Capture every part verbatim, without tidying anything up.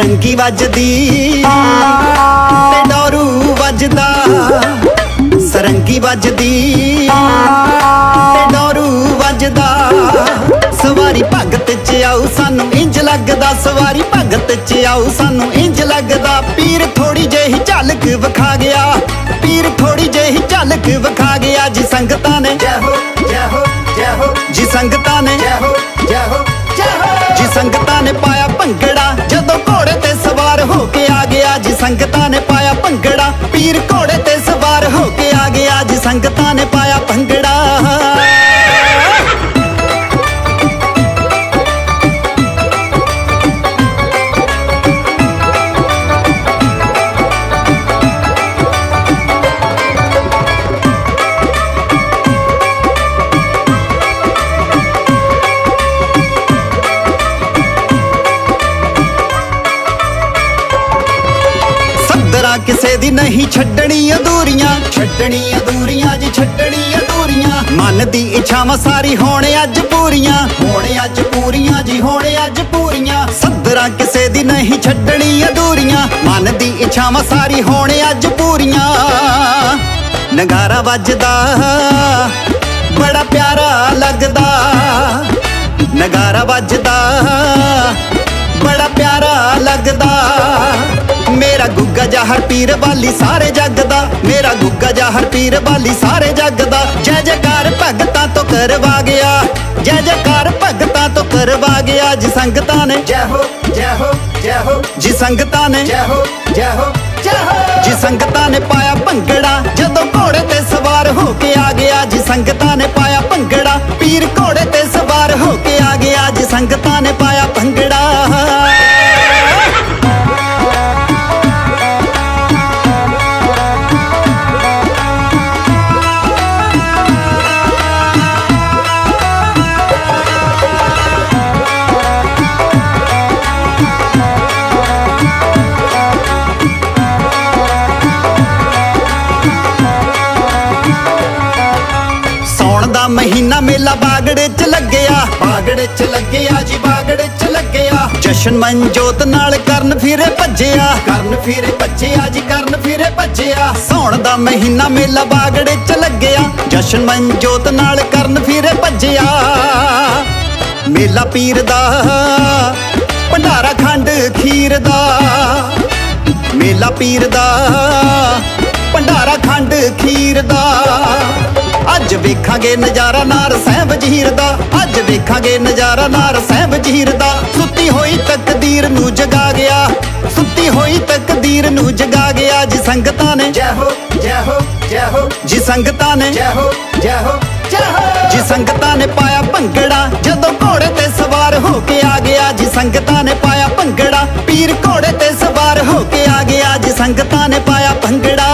सारंगी वजदी ते डोरू वजदा, सारंगी वजदी ते डोरू वजदा। सवारी भगत च आओ सानू इंज लगदा, सवारी भगत च आओ सानू इंज लगदा। पीर थोड़ी जेही झलक विखा गया, पीर थोड़ी जेही झलक विखा गया। जी संगता ने जाहो जाहो जाहो, जी संगता ने जाहो जाहो जाहो, जी संगता ने पाया भंगड़ा जदों घोड़े ते सवार होके आ गया। जी संगता ने पाया भंगड़ा, पीर घोड़े ते सवार होके आ गया। जी संगता ने पाया भंगड़ा। किसे दी नहीं छड्डनी अधूरियां, छड्डनी अधूरियां जी छड्डनी अधूरियां। मन दी इच्छावां सारी होने अज पूरियां, होने अज पूरियां जी होने अज पूरियां। सद्दरा किसे दी नहीं छड्डनी अधूरियां, मन दी इच्छावां सारी होने अज पूरियां। नगारा वजदा बड़ा प्यारा लगदा, नगारा वजदा बड़ा प्यारा लगदा। मेरा गुग्गा जाहर पीर वाली सारे जगदा, मेरा गुग्गा जाहर पीर वाली सारे जगदा। जय जयकार भगतां तो करवा गया, जय जयकार भगतां तो करवा गया। जी संगतां ने जय हो जय हो जय हो, जी संगतां ने जय हो जय हो जय हो, जी संगतां ने पाया भंगड़ा जदों घोड़े ते सवार होके आ गया। जी संगतां ने पाया भंगड़ा, पीर घोड़े ते सवार होके आ गया। जी संगतां ने पाया भंगड़ा। महीना मेला बागड़े च लग्या, बागड़े च लग्या जी बागड़े च लग्या। जशन मनजोत नाल करन फिरे भज्जिया, करन फिरे भज्जिया जी करन फिरे भज्जिया। सौण दा महीना मेला बागड़े च लग्या, जशन मनजोत नाल करन फिरे भज्जिया। मेला पीर दा भंडारा खंड खीर दा, मेला पीर दा भंडारा खंड खीर दा। अज वेखांगे नजारा नार साहिब जीर दा, अज वेखांगे नजारा नार साहिब जीर दा। सुती होई तकदीर नू जगा गया, सुती होई तकदीर नू जगा गया। जी संगतां ने जय हो जय हो जय हो, जी संगतां ने जय हो जय हो जय हो, जी संगतां ने पाया भंगड़ा जदों घोड़े ते सवार होके आ गया। जी संगतां ने पाया भंगड़ा, पीर घोड़े ते सवार होके आ गया। जी संगतां ने पाया भंगड़ा।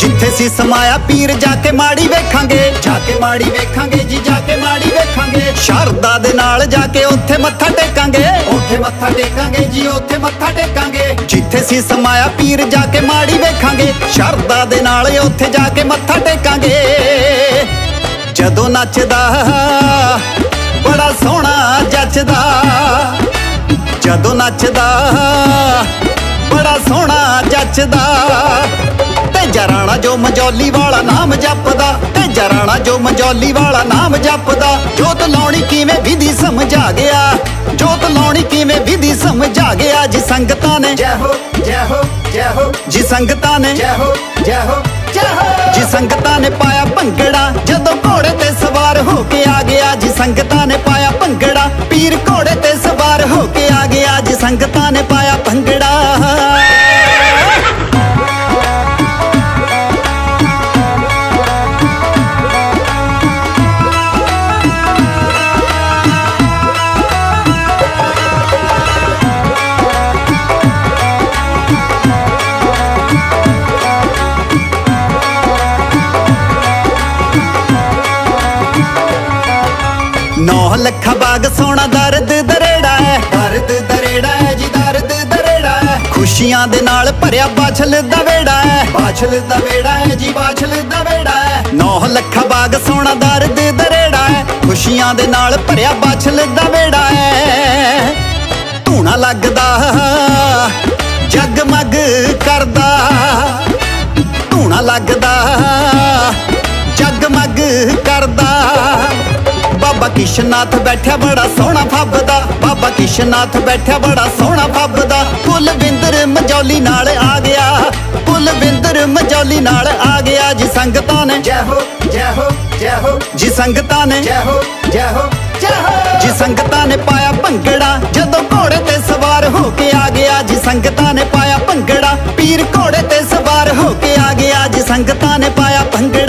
जिथे सी समाया पीर जाके माड़ी वेखांगे, जाके माड़ी वेखांगे जी जाके माड़ी वेखांगे। शरदा दे नाल जाके ओथे मत्था टेकांगे, ओथे मत्था टेकांगे जी ओथे मत्था टेकांगे। जिथे सी समाया पीर जाके माड़ी वेखांगे, शरदा दे नाल ओथे जाके मत्था टेकांगे। जदों नचदा बड़ा सोहना जचदा, जदों नचदा बड़ा सोहना जचदा। जराणा जो मजौली वाला नाम जपदा, ते जराणा जो मजौली वाला नाम जपदा। जोत लाउणी किवें विधि समझा गया, जोत लाउणी किवें विधि समझा गया। जी संगतां ने जय हो जय हो जय हो, जी संगतां ने जय हो जय हो जय हो, जी संगतां ने पाया भंगड़ा जदों घोड़े ते सवार होके आ गया। जी संगतां ने पाया भंगड़ा, पीर घोड़े ते सवार होके आ गया। जी संगतां ने पाया भंगड़ा। नौ लखा बाग सोना दर्द दरेड़ा है, दर्द दरेड़ा है जी दर्द दरेड़ा है। खुशियां दे नाल भरिया बाछल दा वेड़ा है, बाछल दा वेड़ा है जी बाछल दा वेड़ा है। नौ लखा बाग सोना दर्द दरेड़ा है, खुशियां दे नाल भरिया बाछल दा वेड़ा है। धूना लगदा जगमग करदा, धूना लगदा जगमग करदा। बाबा किशनाथ बैठा बड़ा सोहना फबदा, बाबा किशनाथ बैठा बड़ा सोहना फबदा। कुलविंदर मजौली नाल आ गया, कुलविंदर मजौली नाल आ गया जी संगतां ने। जय हो जय हो जय हो जी संगतां ने, जय हो जय हो जय हो जी संगतां ने। पाया भंगड़ा जदों घोड़े ते सवार होके आ गया जी संगतां ने। पाया भंगड़ा पीर घोड़े ते सवार होके आ गया जी संगतां ने। पाया भंगड़ा